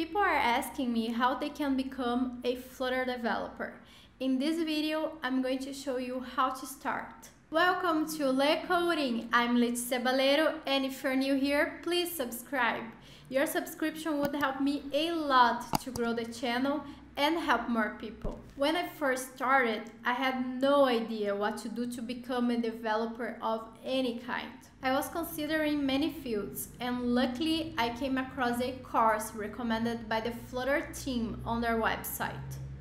People are asking me how they can become a Flutter developer. In this video, I'm going to show you how to start. Welcome to Le Coding. I'm Leticia Baleiro, and if you're new here, please subscribe. Your subscription would help me a lot to grow the channel and help more people. When I first started, I had no idea what to do to become a developer of any kind. I was considering many fields, and luckily I came across a course recommended by the Flutter team on their website.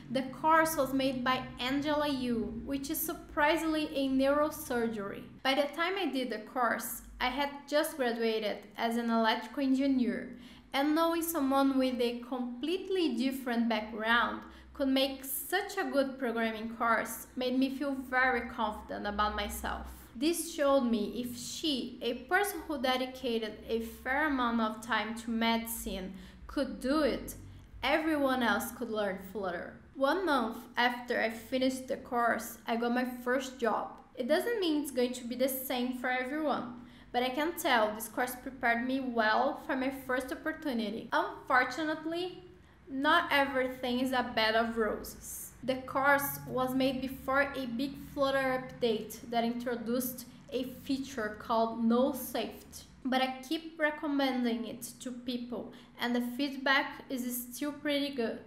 The course was made by Angela Yu, which is surprisingly a neurosurgery. By the time I did the course, I had just graduated as an electrical engineer, and knowing someone with a completely different background could make such a good programming course made me feel very confident about myself. This showed me if she, a person who dedicated a fair amount of time to medicine, could do it, everyone else could learn Flutter. 1 month after I finished the course, I got my first job. It doesn't mean it's going to be the same for everyone, but I can tell this course prepared me well for my first opportunity. Unfortunately, not everything is a bed of roses. The course was made before a big Flutter update that introduced a feature called null safety. But I keep recommending it to people, and the feedback is still pretty good.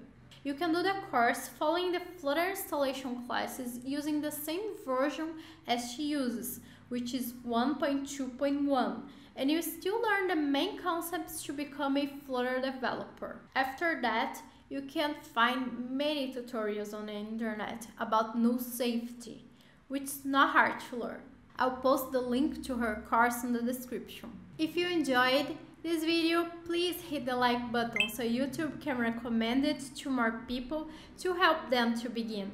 You can do the course following the Flutter installation classes using the same version as she uses, which is 1.2.1, and you still learn the main concepts to become a Flutter developer. After that, you can find many tutorials on the internet about null safety, which is not hard to learn. I'll post the link to her course in the description. If you enjoyed this video, please hit the like button so YouTube can recommend it to more people to help them to begin.